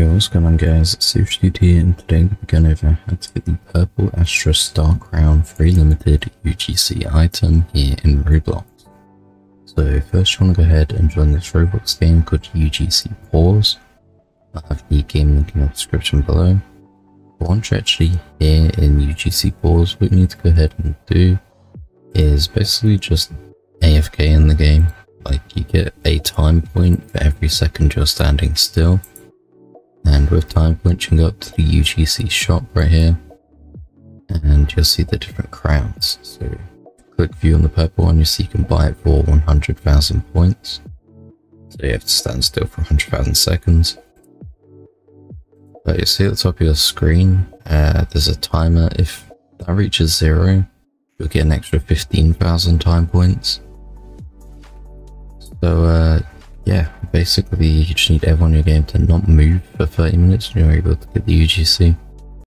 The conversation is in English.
Yo, what's going on guys, it's Seriously Dude here, and today we're going over how to get the Purple Astra Star Crown free limited UGC item here in Roblox. So first you want to go ahead and join this Roblox game called UGC Pause. I'll have the game link in the description below. But once you're actually here in UGC Pause, what you need to go ahead and do is basically just AFK in the game. Like, you get a time point for every second you're standing still. And with time point, you can go up to the UGC shop right here, and you'll see the different crowns. So click view on the purple one, you see you can buy it for 100,000 points. So you have to stand still for 100,000 seconds. But you'll see at the top of your screen, there's a timer. If that reaches zero, you'll get an extra 15,000 time points. So yeah, basically you just need everyone in your game to not move for 30 minutes and you're able to get the UGC.